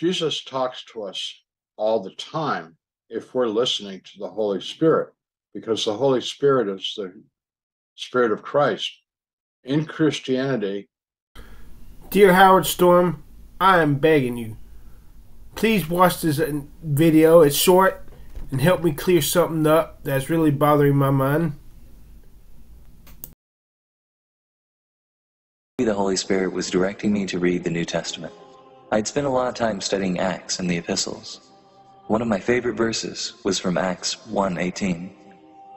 Jesus talks to us all the time if we're listening to the Holy Spirit, because the Holy Spirit is the Spirit of Christ. In Christianity, dear Howard Storm, I am begging you, please watch this video. It's short and help me clear something up that's really bothering my mind. The Holy Spirit was directing me to read the New Testament. I'd spent a lot of time studying Acts and the Epistles. One of my favorite verses was from Acts 1:18.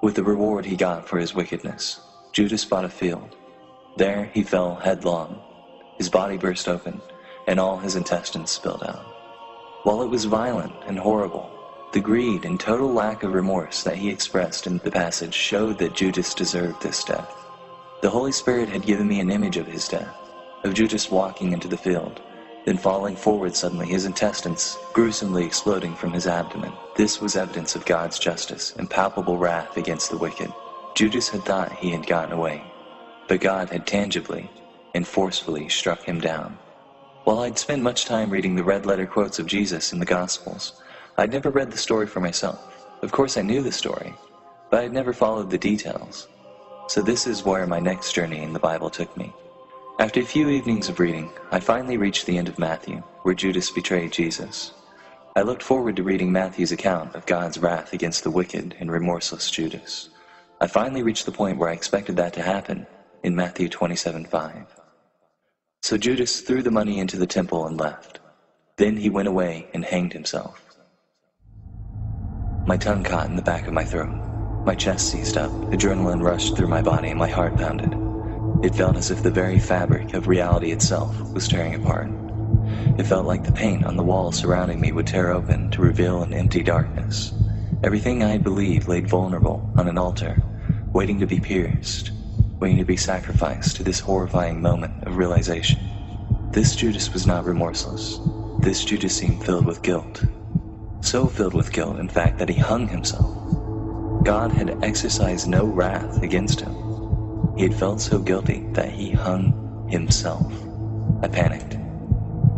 With the reward he got for his wickedness, Judas bought a field. There he fell headlong. His body burst open, and all his intestines spilled out. While it was violent and horrible, the greed and total lack of remorse that he expressed in the passage showed that Judas deserved this death. The Holy Spirit had given me an image of his death, of Judas walking into the field, then falling forward suddenly, his intestines gruesomely exploding from his abdomen. This was evidence of God's justice and palpable wrath against the wicked. Judas had thought he had gotten away, but God had tangibly and forcefully struck him down. While I'd spent much time reading the red-letter quotes of Jesus in the Gospels, I'd never read the story for myself. Of course I knew the story, but I'd never followed the details. So this is where my next journey in the Bible took me. After a few evenings of reading, I finally reached the end of Matthew, where Judas betrayed Jesus. I looked forward to reading Matthew's account of God's wrath against the wicked and remorseless Judas. I finally reached the point where I expected that to happen, in Matthew 27:5. So Judas threw the money into the temple and left. Then he went away and hanged himself. My tongue caught in the back of my throat. My chest seized up, adrenaline rushed through my body, and my heart pounded. It felt as if the very fabric of reality itself was tearing apart. It felt like the paint on the wall surrounding me would tear open to reveal an empty darkness. Everything I believed laid vulnerable on an altar, waiting to be pierced, waiting to be sacrificed to this horrifying moment of realization. This Judas was not remorseless. This Judas seemed filled with guilt. So filled with guilt, in fact, that he hung himself. God had exercised no wrath against him. He had felt so guilty that he hung himself. I panicked.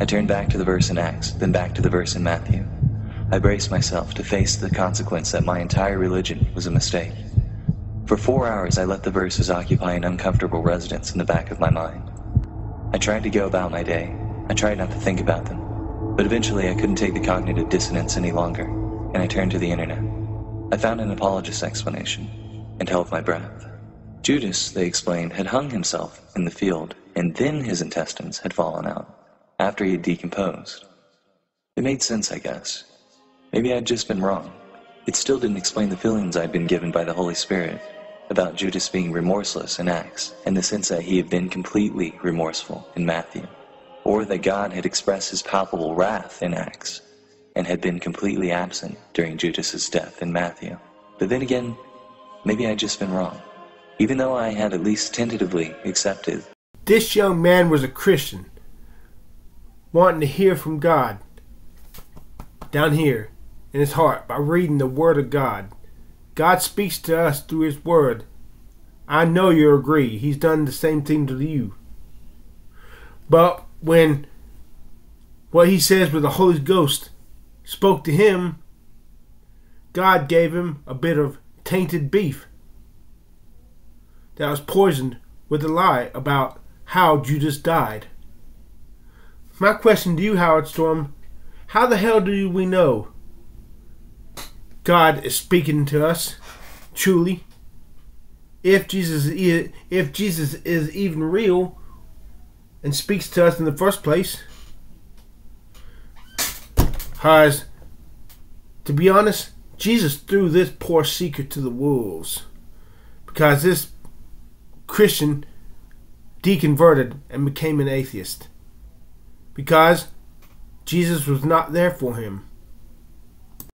I turned back to the verse in Acts, then back to the verse in Matthew. I braced myself to face the consequence that my entire religion was a mistake. For 4 hours, I let the verses occupy an uncomfortable residence in the back of my mind. I tried to go about my day. I tried not to think about them. But eventually I couldn't take the cognitive dissonance any longer, and I turned to the internet. I found an apologist's explanation, and held my breath. Judas, they explained, had hung himself in the field, and then his intestines had fallen out, after he had decomposed. It made sense, I guess. Maybe I'd just been wrong. It still didn't explain the feelings I'd been given by the Holy Spirit about Judas being remorseless in Acts, and the sense that he had been completely remorseful in Matthew, or that God had expressed his palpable wrath in Acts and had been completely absent during Judas's death in Matthew. But then again, maybe I'd just been wrong, even though I had at least tentatively accepted. This young man was a Christian, wanting to hear from God down here in his heart by reading the Word of God. God speaks to us through his Word. I know you'll agree, he's done the same thing to you. But when what he says with the Holy Ghost spoke to him, God gave him a bit of tainted beef that was poisoned with a lie about how Judas died. My question to you, Howard Storm, how the hell do we know God is speaking to us truly? If Jesus is even real and speaks to us in the first place? Guys, to be honest, Jesus threw this poor secret to the wolves because this Christian deconverted and became an atheist because Jesus was not there for him.